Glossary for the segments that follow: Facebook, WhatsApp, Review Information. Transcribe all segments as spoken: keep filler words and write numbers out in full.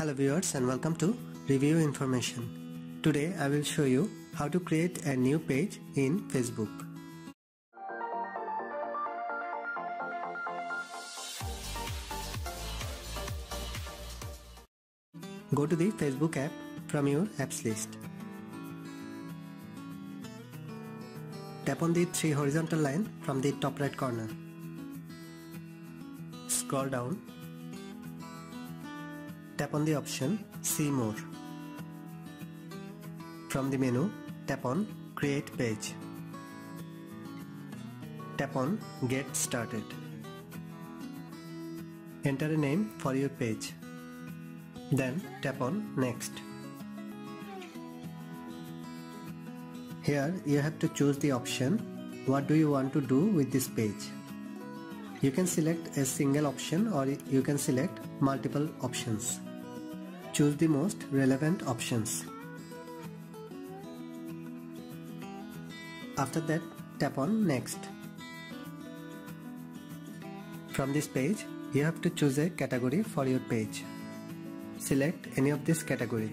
Hello viewers and welcome to Review Information. Today I will show you how to create a new page in Facebook. Go to the Facebook app from your apps list. Tap on the three horizontal line from the top right corner. Scroll down. Tap on the option See More. From the menu, tap on Create Page. Tap on Get Started. Enter a name for your page. Then tap on Next. Here you have to choose the option what do you want to do with this page. You can select a single option or you can select multiple options. Choose the most relevant options. After that, tap on Next. From this page, you have to choose a category for your page. Select any of this category.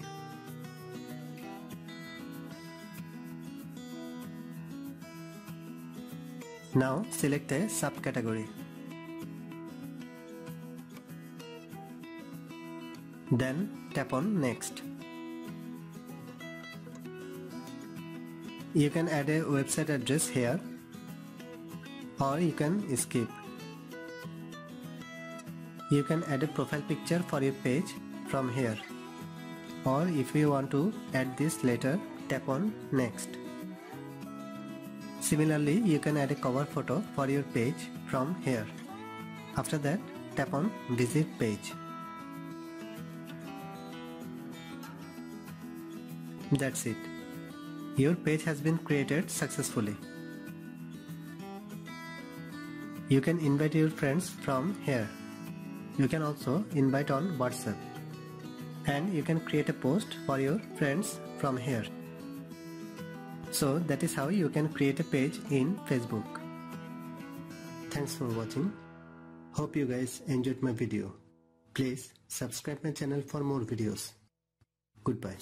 Now select a subcategory. Then tap on Next. You can add a website address here or you can skip. You can add a profile picture for your page from here, or if you want to add this later, tap on Next. Similarly, you can add a cover photo for your page from here. After that, tap on Visit Page. That's it. Your page has been created successfully. You can invite your friends from here. You can also invite on WhatsApp. And you can create a post for your friends from here. So that is how you can create a page in Facebook. Thanks for watching. Hope you guys enjoyed my video. Please subscribe my channel for more videos. Goodbye.